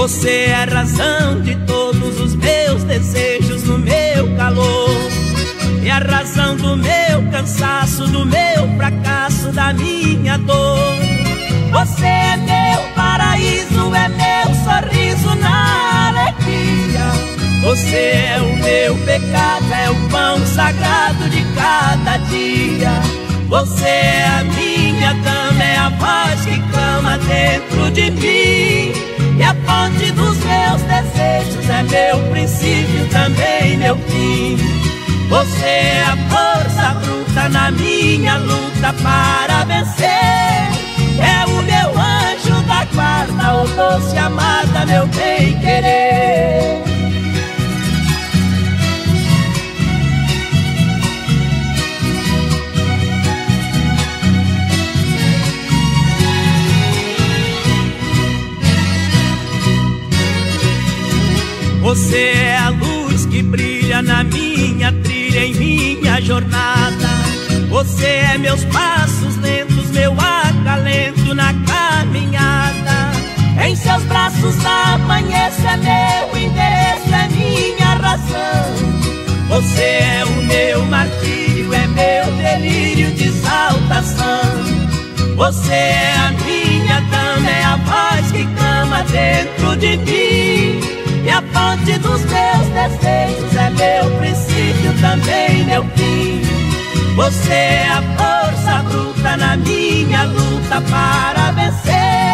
Você é a razão de todos os meus desejos, do meu calor, e a razão do meu cansaço, do meu fracasso, da minha dor. Você é meu paraíso, é meu sorriso na alegria. Você é o meu pecado, é o pão sagrado de cada dia. Você é a minha cama, é a voz que clama dentro de mim. E a fonte dos meus desejos é meu princípio, também meu fim. Você é a força bruta na minha luta para vencer. É o meu anjo da guarda, o doce amada, meu bem querer. Você é a luz que brilha na minha trilha, em minha jornada. Você é meus passos lentos, meu acalento na caminhada. Em seus braços amanheço, é meu endereço, é minha razão. Você é o meu martírio, é meu delírio de exaltação. Você é a minha dama, é a voz que clama dentro de mim. E a fonte dos meus desejos é meu princípio, também meu fim. Você é a força bruta na minha luta para vencer.